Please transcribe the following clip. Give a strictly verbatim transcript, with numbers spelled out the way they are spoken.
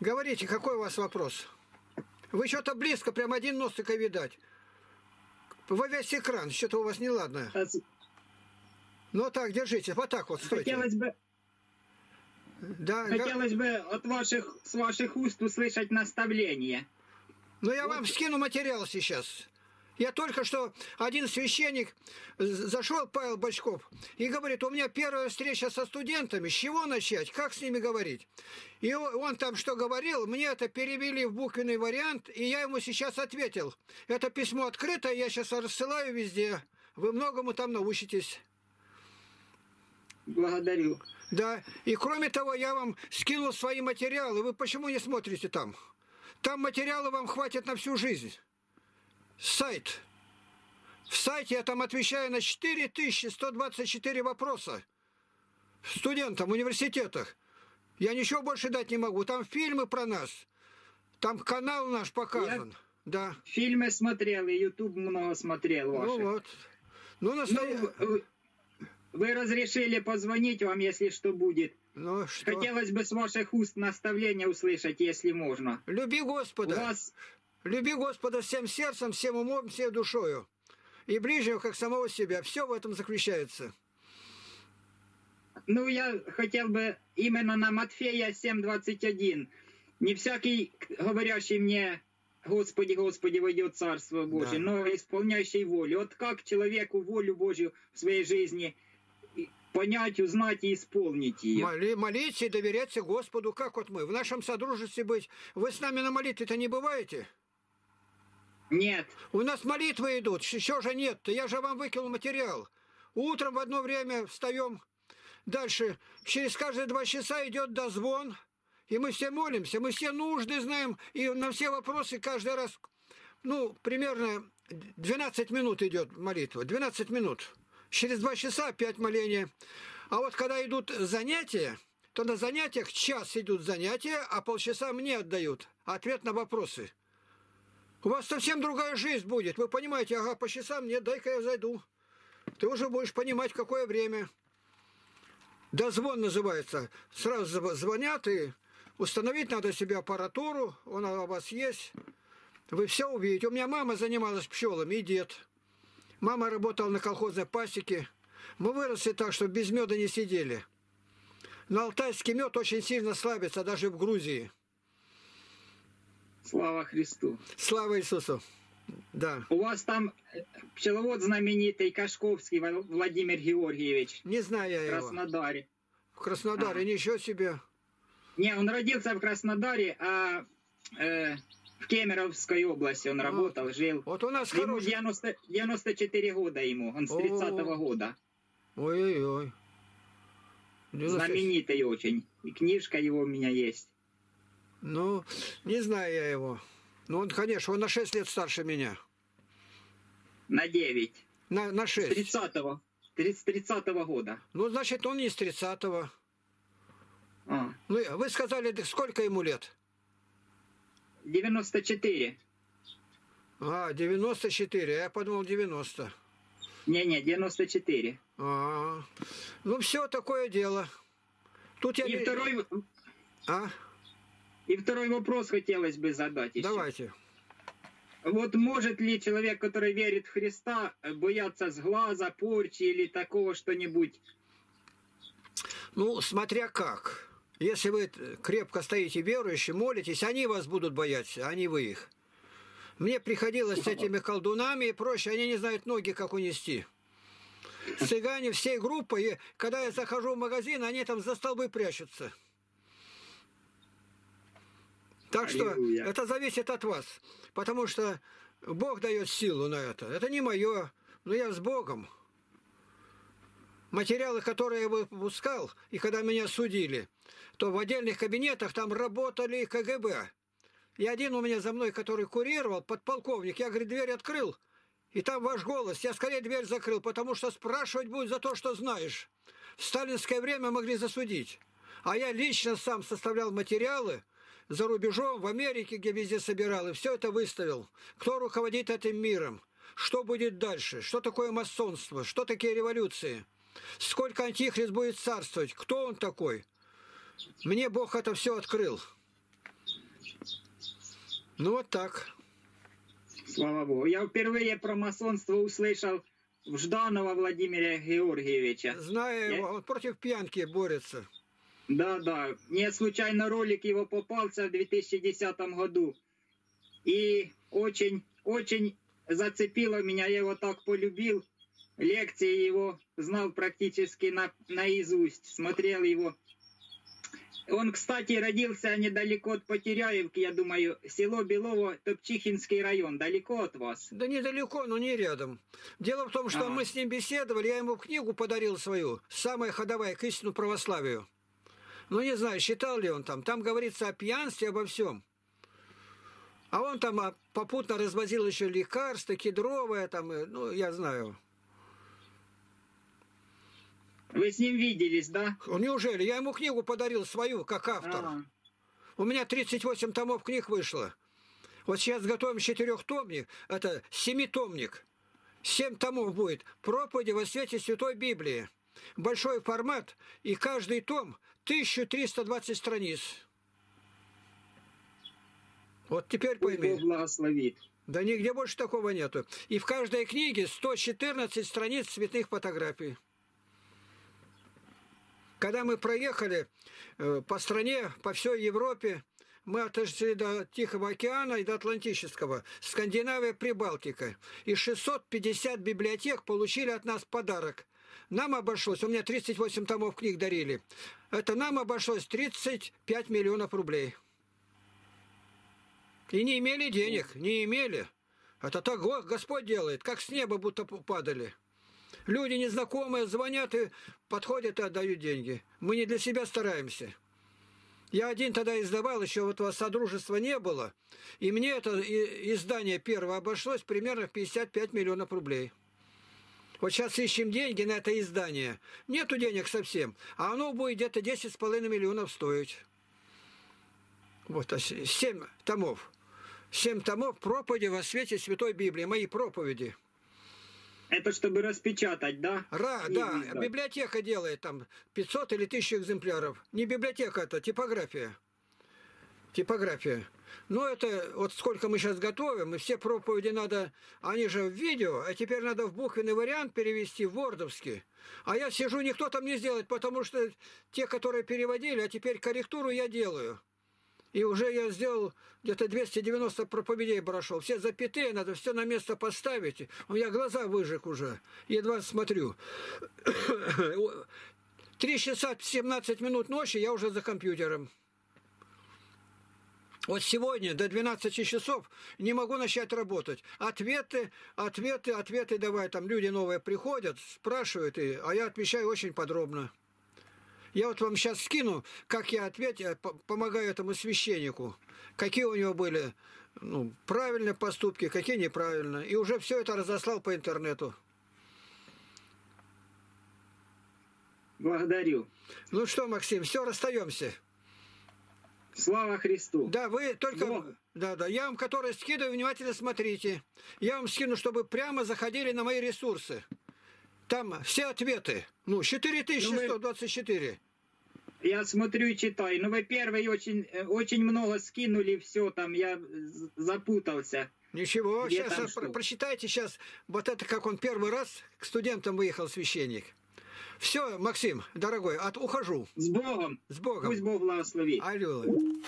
Говорите, какой у вас вопрос? Вы что-то близко, прям один нос только видать. Во весь экран, что-то у вас неладное. Ну так, держите, вот так вот, стойте. Хотелось бы, да, хотелось да... бы от ваших, с ваших уст услышать наставление. Ну я вот. Вам скину материал сейчас. Я только что, один священник, зашел Павел Бочков, и говорит, у меня первая встреча со студентами, с чего начать, как с ними говорить? И он там что говорил, мне это перевели в буквенный вариант, и я ему сейчас ответил. Это письмо открыто, я сейчас рассылаю везде, вы многому там научитесь. Благодарю. Да, и кроме того, я вам скинул свои материалы, вы почему не смотрите там? Там материалы вам хватит на всю жизнь. Сайт. В сайте я там отвечаю на четыре тысячи сто двадцать четыре вопроса студентам в университетах. Я ничего больше дать не могу. Там фильмы про нас. Там канал наш показан. Я да. Фильмы смотрел, и YouTube много смотрел. Ваших. Ну вот. Ну, настоя... ну, вы разрешили позвонить вам, если что будет. Ну, что? Хотелось бы с ваших уст наставления услышать, если можно. Люби Господа. У вас... Люби Господа всем сердцем, всем умом, всей душою. И ближнего, как самого себя. Все в этом заключается. Ну, я хотел бы именно на Матфея семь двадцать один. Не всякий, говорящий мне, Господи, Господи, войдет Царство Божие, да. но исполняющий волю. Вот как человеку волю Божью в своей жизни понять, узнать и исполнить ее. Моли, молиться и доверяться Господу, как вот мы. В нашем содружестве быть. Вы с нами на молитве-то не бываете? Нет. У нас молитвы идут, еще же нет. Я же вам выкинул материал. Утром в одно время встаем. Дальше через каждые два часа идет дозвон. И мы все молимся, мы все нужды знаем. И на все вопросы каждый раз, ну, примерно двенадцать минут идет молитва. двенадцать минут. Через два часа опять моление. А вот когда идут занятия, то на занятиях час идут занятия, а полчаса мне отдают ответ на вопросы. У вас совсем другая жизнь будет. Вы понимаете, ага, по часам нет, дай-ка я зайду. Ты уже будешь понимать, какое время. Дозвон называется. Сразу звонят, и установить надо себе аппаратуру. Она у вас есть. Вы все увидите. У меня мама занималась пчелами и дед. Мама работала на колхозной пасеке. Мы выросли так, что без меда не сидели. Но алтайский мед очень сильно слабится, даже в Грузии. Слава Христу. Слава Иисусу. Да. У вас там пчеловод знаменитый Кашковский Владимир Георгиевич. Не знаю я его. В Краснодаре. В Краснодаре, а. Ничего себе. Не, он родился в Краснодаре, а э, в Кемеровской области он а. работал, жил. Вот у нас ему хороший... девяносто четыре года ему, он с тридцатого года. Ой-ой-ой. Знаменитый очень. И книжка его у меня есть. Ну, не знаю я его. Ну, он, конечно, он на шесть лет старше меня. На девять. На, на шесть. С тридцатого. тридцатого года. Ну, значит, он не с тридцатого. А. Ну, вы сказали, сколько ему лет? девяносто четыре. А, девяносто четыре. Я подумал, девяносто. Не-не, девяносто четыре. А-а-а. Ну, все такое дело. Тут я... И второй... А? И второй вопрос хотелось бы задать еще. Давайте. Вот может ли человек, который верит в Христа, бояться сглаза, порчи или такого что-нибудь? Ну, смотря как. Если вы крепко стоите верующие, молитесь, они вас будут бояться, а не вы их. Мне приходилось с этими колдунами и прочее, они не знают ноги, как унести. Цыгане всей группой, когда я захожу в магазин, они там за столбы прячутся. Так что Аллилуйя. Это зависит от вас, потому что Бог дает силу на это. Это не мое, но я с Богом. Материалы, которые я выпускал, и когда меня судили, то в отдельных кабинетах там работали КГБ. И один у меня за мной, который курировал, подполковник, я, говорит, дверь открыл, и там ваш голос. Я скорее дверь закрыл, потому что спрашивать будет за то, что знаешь. В сталинское время могли засудить. А я лично сам составлял материалы, за рубежом, в Америке, где везде собирал, и все это выставил. Кто руководит этим миром? Что будет дальше? Что такое масонство? Что такие революции? Сколько антихрист будет царствовать? Кто он такой? Мне Бог это все открыл. Ну вот так. Слава Богу. Я впервые про масонство услышал в Жданова Владимира Георгиевича. Знаю его, он против пьянки борется. Да, да. Мне случайно ролик его попался в две тысячи десятом году. И очень, очень зацепило меня. Я его так полюбил. Лекции его знал практически на, наизусть. Смотрел его. Он, кстати, родился недалеко от Потеряевки, я думаю, село Белово, Топчихинский район. Далеко от вас? Да недалеко, но не рядом. Дело в том, что а -а -а. мы с ним беседовали, я ему книгу подарил свою, «Самая ходовая к истину православию». Ну, не знаю, считал ли он там. Там говорится о пьянстве, обо всем. А он там попутно развозил еще лекарства, кедровое, там, ну, я знаю. Вы с ним виделись, да? Неужели? Я ему книгу подарил свою, как автор. А-а-а. У меня тридцать восемь томов книг вышло. Вот сейчас готовим четырехтомник, это семитомник. Семь томов будет. Проповеди во свете Святой Библии. Большой формат, и каждый том тысяча триста двадцать страниц. Вот теперь пойми. Бог благословит. Да нигде больше такого нету. И в каждой книге сто четырнадцать страниц цветных фотографий. Когда мы проехали по стране, по всей Европе, мы отошли до Тихого океана и до Атлантического, Скандинавия, Прибалтика. И шестьсот пятьдесят библиотек получили от нас подарок. Нам обошлось, у меня тридцать восемь томов книг дарили, это нам обошлось тридцать пять миллионов рублей. И не имели денег, не имели. Это так Господь делает, как с неба будто падали. Люди незнакомые звонят и подходят и отдают деньги. Мы не для себя стараемся. Я один тогда издавал, еще вот у вас содружества не было. И мне это издание первое обошлось примерно в пятьдесят пять миллионов рублей. Вот сейчас ищем деньги на это издание. Нету денег совсем. А оно будет где-то десять с половиной миллионов стоить. Вот, семь томов. семь томов проповеди во свете Святой Библии. Мои проповеди. Это чтобы распечатать, да? Ра, да, издать. Библиотека делает там пятьсот или тысячу экземпляров. Не библиотека, это типография. Типография. Но это вот сколько мы сейчас готовим, и все проповеди надо, они же в видео, а теперь надо в буквенный вариант перевести в вордовский. А я сижу, никто там не сделает, потому что те, которые переводили, а теперь корректуру я делаю. И уже я сделал где-то двести девяносто проповедей прошел. Все запятые, надо все на место поставить. У меня глаза выжег уже. Едва смотрю. три часа семнадцать минут ночи я уже за компьютером. Вот сегодня до двенадцати часов не могу начать работать. Ответы, ответы, ответы давай. Там люди новые приходят, спрашивают, и, а я отвечаю очень подробно. Я вот вам сейчас скину, как я ответил, помогаю этому священнику. Какие у него были ну, правильные поступки, какие неправильно. И уже все это разослал по интернету. Благодарю. Ну что, Максим, все, расстаемся. Слава Христу. Да, вы только... Бог. Да, да, я вам, которые скидываю, внимательно смотрите. Я вам скину, чтобы прямо заходили на мои ресурсы. Там все ответы. Ну, четыре тысячи сто двадцать четыре. Я смотрю и читаю. Но вы первый очень, очень много скинули, все там, я запутался. Ничего, где сейчас про прочитайте сейчас, вот это как он первый раз к студентам выехал, священник. Все, Максим, дорогой, от ухожу. С Богом. С Богом. Пусть Бог благословит. Аллилуйя.